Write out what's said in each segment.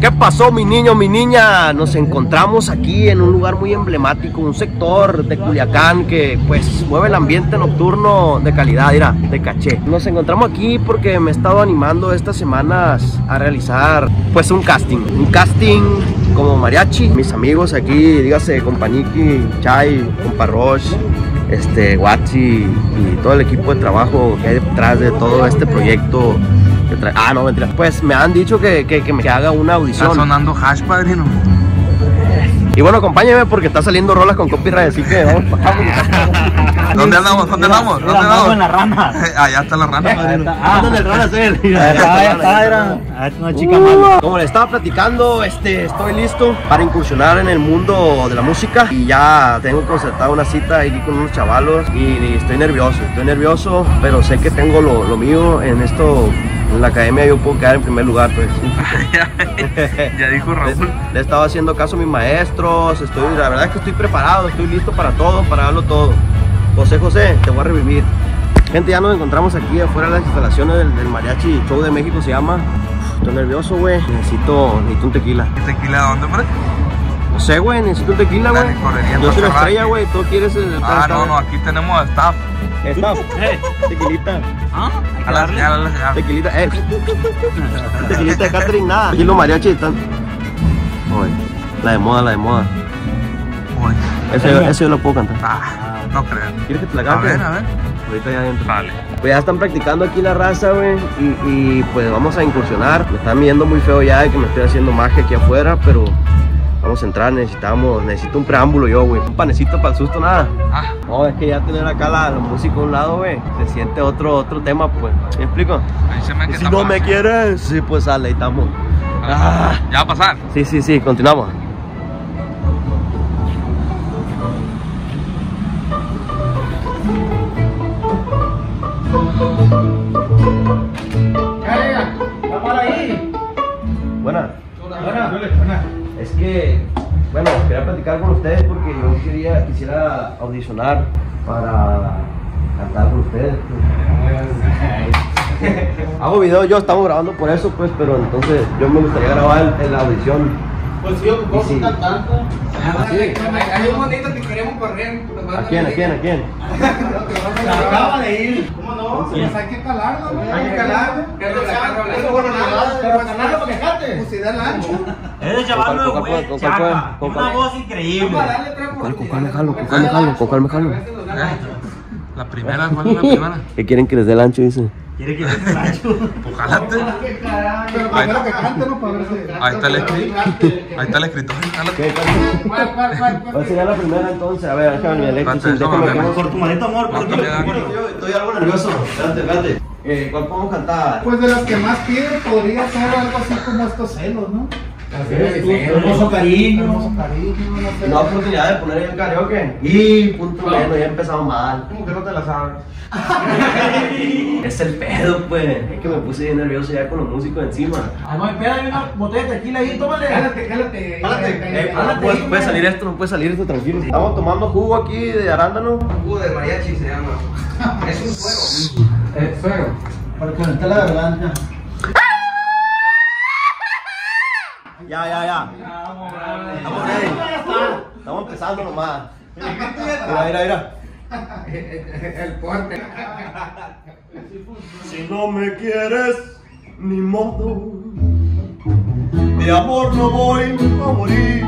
¿Qué pasó, mi niño, mi niña? Nos encontramos aquí en un lugar muy emblemático, un sector de Culiacán que pues mueve el ambiente nocturno de calidad, mira, de caché. Nos encontramos aquí porque me he estado animando estas semanas a realizar pues un casting como mariachi. Mis amigos aquí, dígase, Compañiki, Chay, Comparrosh, Guachi y todo el equipo de trabajo que hay detrás de todo este proyecto. Ah, no, mentira. Pues me han dicho que haga una audición. Está sonando hash, padrino. Y bueno, acompáñeme porque está saliendo rolas con copyright, así que vamos. ¿Dónde andamos? ¿Dónde andamos? ¿Dónde andamos? En la rana. Allá está la rana, padrino. Ah, ¿dónde el rana es él? Allá está, era una chica mala. Como le estaba platicando, estoy listo para incursionar en el mundo de la música. Y ya tengo concertada una cita aquí con unos chavalos. Y estoy nervioso, pero sé que tengo lo mío en esto. En la academia yo puedo quedar en primer lugar, pues. Ya dijo Raúl. Le he estado haciendo caso a mis maestros. La verdad es que estoy preparado, estoy listo para todo, para darlo todo. José, te voy a revivir. Gente, ya nos encontramos aquí afuera de las instalaciones del Mariachi Show de México, se llama. Uf, estoy nervioso, güey. Necesito un tequila. ¿Tequila dónde, hombre? No sé, güey, necesito un tequila, güey. Yo soy la estrella, güey, tú quieres el... Ah, no, aquí tenemos staff. Staff, tequilita. ¿Ah? A la tequilita, tequilita de Catherine, nada. Aquí los mariachis están... Oye, la de moda. Eso yo lo puedo cantar. Ah, no creo. ¿Quieres que te la cante? A ver. Ahorita ya adentro. Vale. Pues ya están practicando aquí la raza, güey. Y pues vamos a incursionar. Me están viendo muy feo ya de que me estoy haciendo magia aquí afuera, pero... Vamos a entrar, necesito un preámbulo yo, güey. Un panecito para el susto, nada. Ah. No, es que ya tener acá los músicos a un lado, güey, se siente otro tema, pues. ¿Me explico? Y si no me quieres, sí, pues sale, ahí estamos. Ah. ¿Ya va a pasar? Sí, continuamos. ¡Ya, para ahí! Buena. Es que, bueno, quería platicar con ustedes porque yo quisiera audicionar para cantar con ustedes. Hago video yo, estamos grabando por eso, pues, pero entonces yo me gustaría grabar en la audición. Pues yo, ¿cómo sí? Cantando. Hay un bonito que queremos correr. ¿A quién? Se acaba de ir. ¿Cómo no? Pues hay que calarlo, güey. Hay que calarlo. Pero calarlo con mejate. Pues si da el ancho. Ese chaval no es güey, con una voz increíble. ¿Con cuál me jalo? La primera, ¿cuál es la primera? ¿Qué quieren que les dé el ancho, dice? ¿Quiere que les dé el ancho? Pues jálate. Pero para que cante, no para verse. Ahí está el escritorio. ¿Cuál sería la primera entonces? A ver, déjame por tu maldito amor, porque estoy algo nervioso. Espérate. ¿Cuál podemos cantar? Pues de las que más piden podría ser algo así como estos celos, ¿no? Hermoso cariño, no sé. La oportunidad de poner el karaoke. Y punto menos, ya empezamos mal. ¿Cómo que no te la sabes? Es el pedo, pues. Es que me puse bien nervioso ya con los músicos encima. Ah, no, espera, hay una botella de tequila ahí, tómale. Jálate. No puede salir esto, tranquilo. Estamos tomando jugo aquí de arándano. Jugo de mariachi se llama. Es un fuego. Es fuego. Para conectar la garganta. Ya. Estamos empezando nomás. Mira. El puente. Si no me quieres, ni modo. De amor no voy a morir.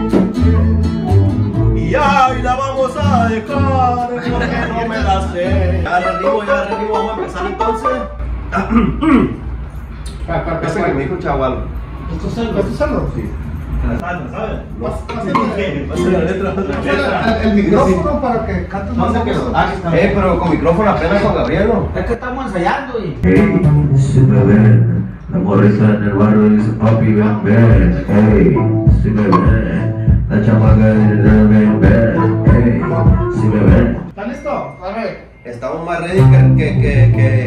Y ahí la vamos a dejar porque no me la sé. Ya arribo, vamos a empezar entonces. Ese que me dijo chaval. ¿Esto es algo? Sí. ¿El micrófono para que cantes más? Pero con micrófono apenas con Gabrielo. Es que estamos ensayando y... La morra está en el barrio y dice papi ven. Si me ven. La chamaca ven. Si me ven. ¿Está listo? A ver. Estamos más ready que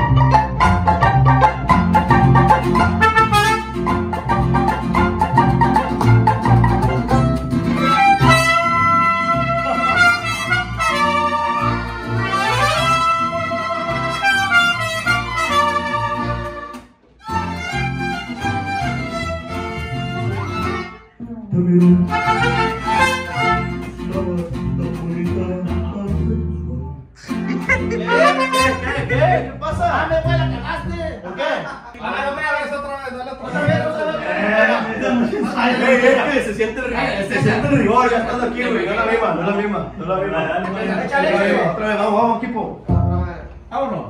¿Qué pasa? Dame, güey, la cagaste. ¿Por qué? A ver, hombre, a ver, otra vez. Se siente el rigor, ya estás aquí, güey. No la misma. Otra vez, vamos, equipo. Vámonos.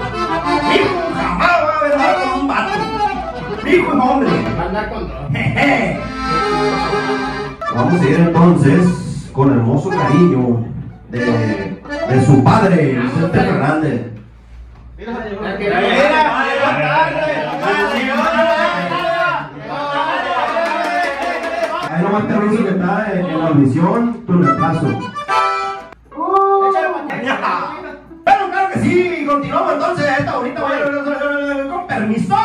Mi hijo jamás va a verme con un vato. Hijo de hombre, vamos a seguir entonces con el hermoso cariño de su padre, Vicente Fernández. Ahí nomás te aviso que está en la audición, tu repaso. Pero claro que sí, continuamos entonces esta bonita vaya con permiso.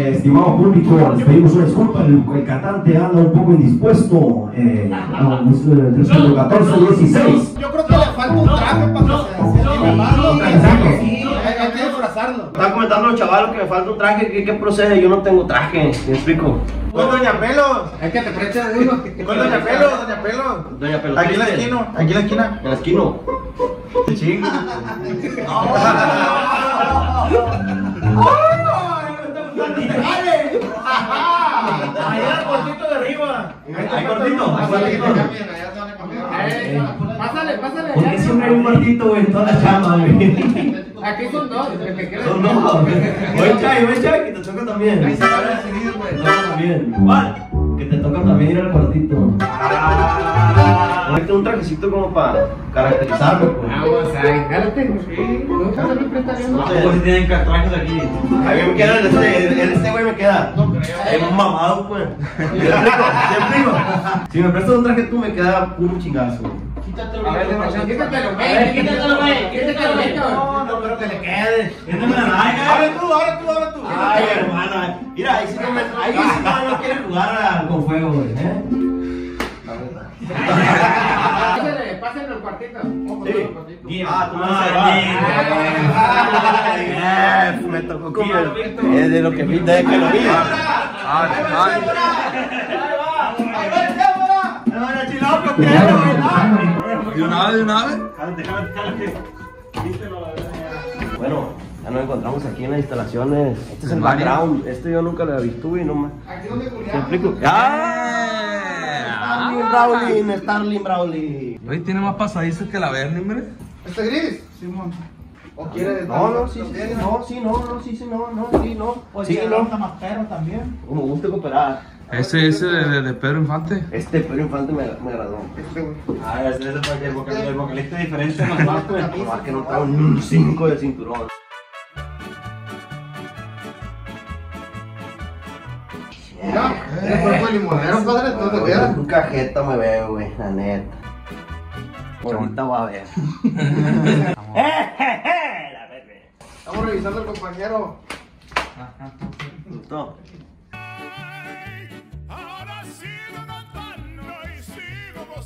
Estimado público, les pedimos una disculpa, el cantante anda un poco indispuesto. 314-16. Yo creo que le falta un traje para disfrazarlo. Están comentando los chavalos que le falta un traje. ¿Qué procede? Yo no tengo traje, ¿me explico? Con Doña Pelos. Es que te presta de uno. Con Doña Pelos, Doña Pelos. Doña Pelos. Aquí en la esquina. En la esquina. Chingo. Ahí al cortito de arriba. Ahí cortito. Pásale. Porque siempre hay un cortito en toda la chamba, güey. Aquí son dos. Son dos. Voy Chay, que te toca también. Ahí se va a decidir, güey. Que te toca también ir al cortito. Ponete un trajecito como para caracterizarlo, pues. Vamos, jálate. ¿Cómo tienen trajes aquí? A mí me queda este güey, me queda. No creo. Es mamado, pues. Si me prestas un traje tú, me queda puro chingazo. Quítatelo, güey. No creo que le quede. Abre tú. Ay, hermana. Mira, ahí sí no quiere jugar con fuego, güey. hacen los cuartetos. Sí. Ah, tú me tocó como es de lo que pinta de que lo vi. De una vez. Bueno, ya nos encontramos aquí en las instalaciones. Este es el background. Este yo nunca lo había visto y no más. Aquí donde Starling Brawley. Oye, tiene más pasadizos que la verga, hombre. ¿Este gris? Simón. ¿O quiere? No. O sí, no. Más perro también. Como gusto cooperar. Ese de Pedro Infante. Este Pedro Infante me agradó. Ah, ese es el vocalista diferente. Más que no trae un 5 de cinturón. Un cajeta me veo, güey, la neta. Ahorita va a ver. Estamos revisando al compañero. ¿Gustó? Ahora sigo cantando y sigo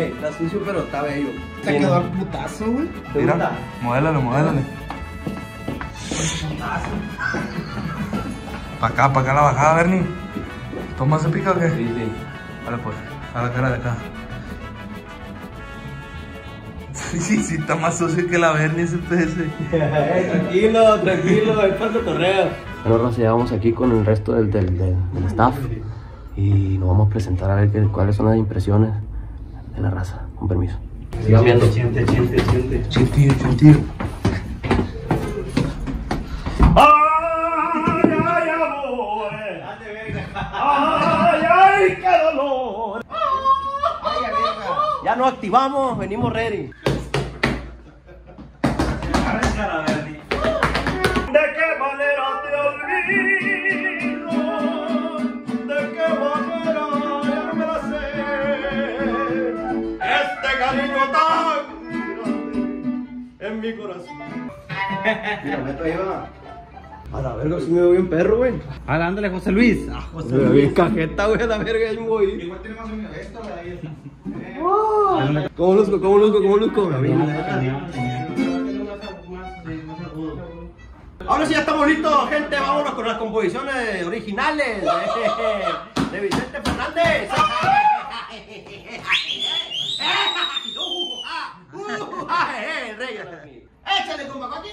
Ey, está sucio, pero está bello. Te quedó al putazo, güey. Mira, modélale. Pa' acá la bajada, Bernie. ¿Toma se pica o qué? Sí. Vale, pues, a la cara de acá. Sí, está más sucio que la verga ese pez. Tranquilo, es para cotorreo. Bueno, nos llevamos aquí con el resto del staff y nos vamos a presentar a ver cuáles son las impresiones de la raza. Con permiso. Sigan viendo. Siente. Ya nos activamos, venimos ready. ¿De qué manera te olvido? Me la sé. Este cariño tan grande en mi corazón. Mira, me trae a la verga, si me veo bien perro, güey. Ándale, José Luis. José Luis. Cajeta, güey, a la verga, yo me voy. Igual tiene más unión esto, güey, ahí está. ¿Cómo luzco? Ahora sí ya estamos listos, gente. Vámonos con las composiciones originales de Vicente Fernández. ¡Échale, compa, aquí!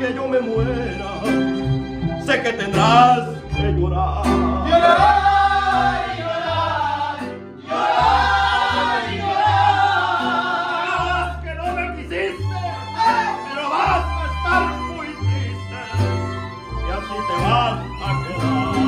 Que yo me muera, sé que tendrás que llorar. Llorar. Que no me quisiste, pero vas a estar muy triste. Y así te vas a quedar.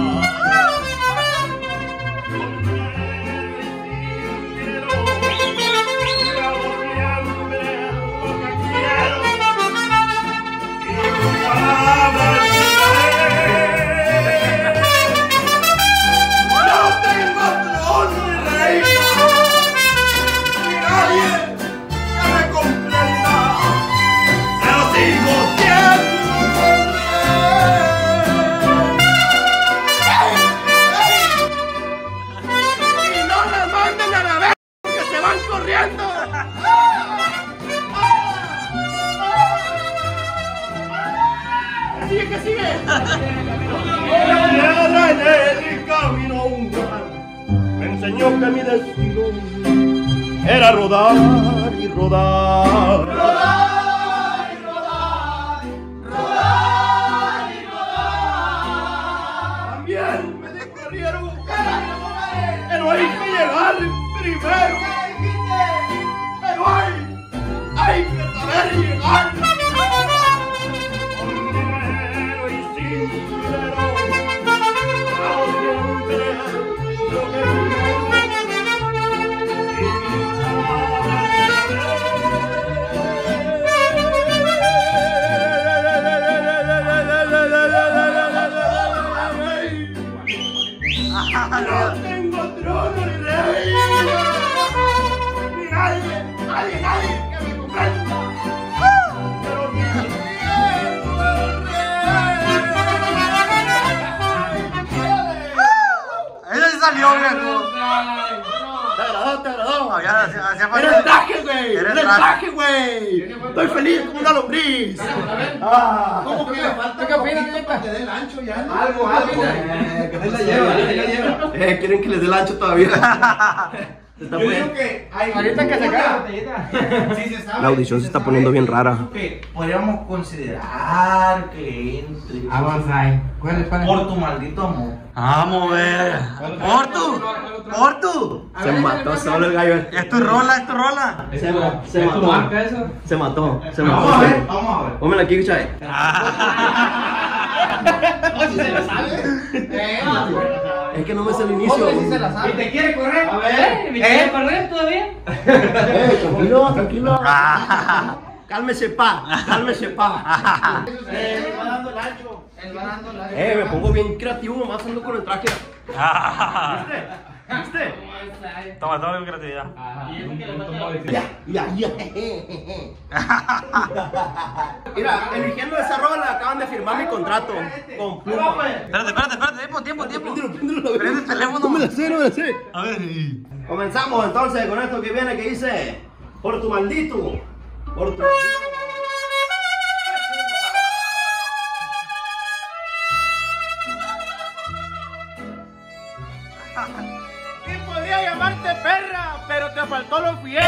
Que mi destino era rodar y rodar. También me descorrieron, pero hay que llegar primero. Era el traje, güey. Era el traje, güey. Estoy feliz como una lombriz. ¿Cómo que le falta capito para que dé el ancho ya? Algo, algo. Que no la lleva, quieren que les dé el ancho todavía. Yo digo que ahorita que se acaba la audición se está poniendo bien rara. Podríamos considerar que entre avanzar. Por tu maldito amor. Vamos a ver. Por tu. Se mató solo el gallo. Es tu rola, es tu rola. Se mató. Se mató. Se mató. Vamos a ver, vamos a ver. Pónmela aquí, Chay. No, si se la sabe. Es que no me sé el inicio. ¿Y te quiere correr? A ver, ¿me quiere correr todavía? Tranquilo, tranquilo. Cálmese, pa. Cálmese, pa. Él va dando el ancho. Me pongo bien creativo, nomás ando con el traje. ¿Viste? ¿Viste? Toma, toma con creatividad. Ya. Mira, eligiendo esa rola acaban de firmar mi contrato con Pluma. Espérate, tiempo. Prende el teléfono. No me la sé. A ver. Comenzamos entonces con esto que viene que dice: por tu maldito. Por tu maldito. Perra, pero te faltó lo fiel.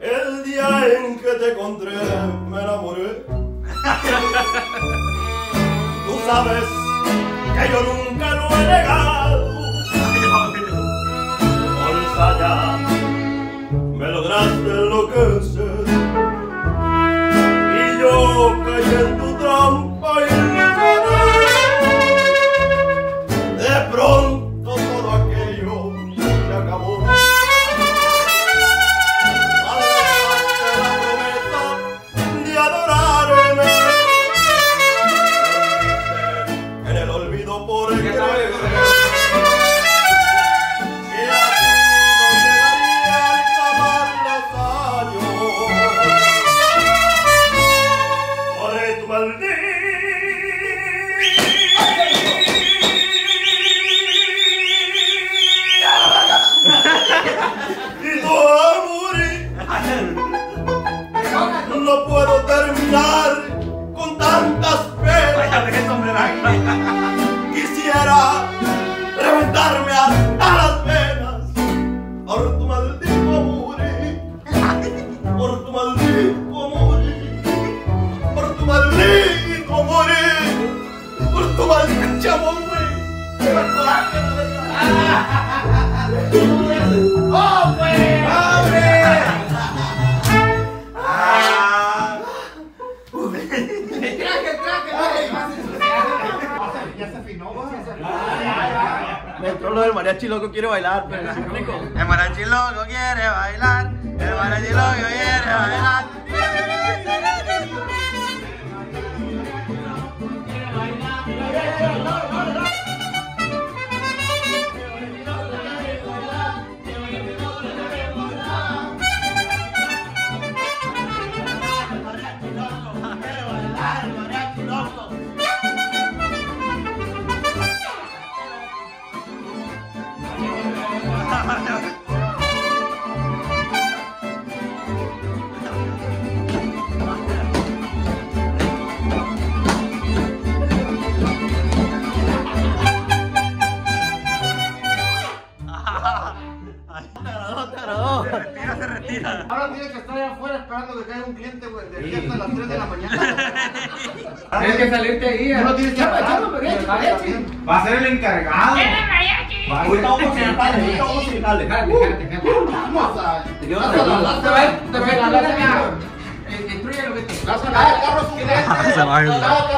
El día en que te encontré me enamoré. Tú sabes que yo nunca lo he negado. Por allá me lograste enloquecer y yo caí en tu trampa y de pronto todo aquello se acabó. Al dejarte la promesa de adorarme, en el olvido por el creer. No puedo terminar con tantas penas. Quisiera reventarme hasta las venas por tu maldito amor, por tu maldito amor, por tu maldito amor, por tu maldito amor. ¡Oh, güey! Me entró lo del mariachi loco quiere bailar, pero ¿sí explico? El mariachi loco quiere bailar, el mariachi loco quiere bailar. Ahora tiene que estar allá afuera esperando que caiga un cliente, güey, de aquí hasta las 3 de la mañana. Tienes que salirte ahí, no tienes que mariachi. Va a ser el encargado. Ahorita vamos a gritarle, Vamos a... Cada carro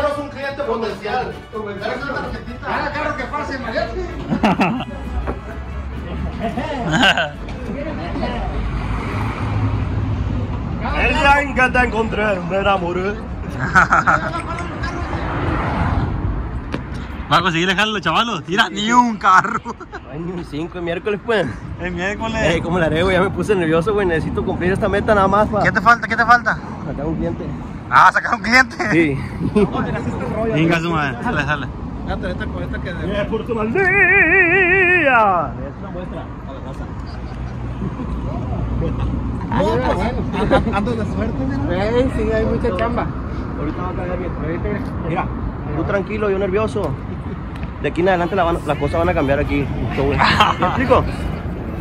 es un cliente potencial. Cada carro que pase, mariachi. El día en que te encontré me enamoré. Va a conseguir dejarlo, chavalos. Tira ni un carro. Ay, ni un 5, el miércoles, pues. El miércoles. ¿Cómo le haré, güey? Ya me puse nervioso, güey. Necesito cumplir esta meta nada más. Pa. ¿Qué te falta? ¿Qué te falta? Sacar un cliente. Ah, sacar un cliente. Sí. Venga, su madre. Sale, sale. La tarjeta con esta que de. ¡Por tu maldita! Es una muestra. A la raza. No, ando de suerte, güey. Sí, hay mucha chamba. Ahorita va a caer bien. Mira, tú tranquilo, yo nervioso. De aquí en adelante las cosas van a cambiar aquí. ¿Me explico?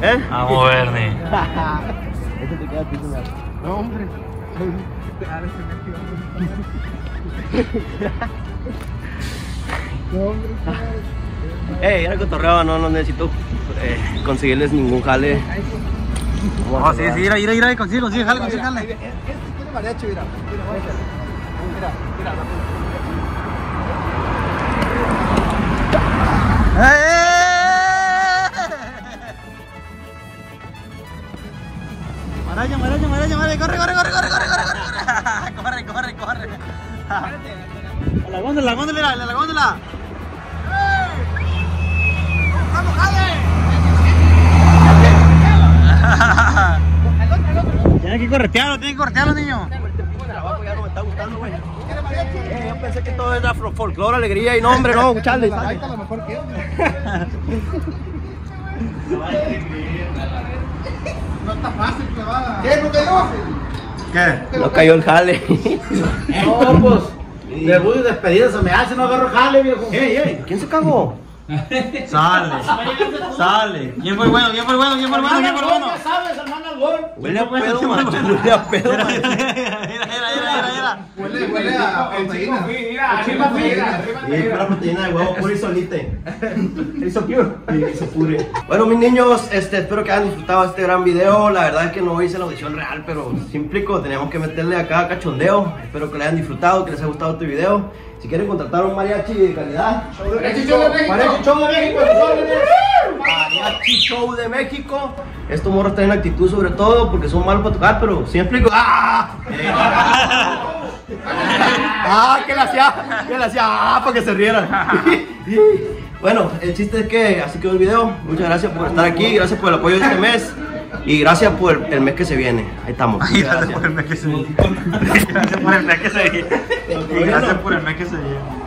¿Eh? A moverme. Esto te queda titular. No, hombre. Era cotorreo, no necesito conseguirles ningún jale. No, sí, ir, consigue jale. Este tiene mariachi, mira. Mira. Maraña, corre. A la góndola. ¡Vamos, jale! Tienen que corretearlo, niño. Ya no me está gustando, güey. Yo pensé que todo era folclore, alegría y nombre, no, escucharle. Ahí está lo mejor que yo. No está fácil, te va. ¿Qué? ¿No cayó? ¿Qué? No cayó el jale. No, pues. Debut y despedida se me hace, no agarro jale, viejo. Ey. ¿Quién se cagó? Sale. ¿Quién fue el bueno? ¿Qué sabes, hermano, el gol? Huele a pedo, macho. Mira. Huele a proteína. Mira, proteína de huevo puro y solite. Hizo pure. Bueno, mis niños, espero que hayan disfrutado este gran video. La verdad es que no hice la audición real, pero simplico, teníamos que meterle acá cachondeo. Espero que lo hayan disfrutado, que les haya gustado este video. Si quieren contratar un mariachi de calidad, Mariachi Show de México, Mariachi Show de México. Estos morros tienen actitud sobre todo porque son malos para tocar, pero siempre. Que la hacía, para que se rieran. Bueno, el chiste es que así quedó el video. Muchas gracias por estar aquí, gracias por el apoyo de este mes. Y gracias por el mes que se viene. Ahí estamos. Gracias por el mes que se viene.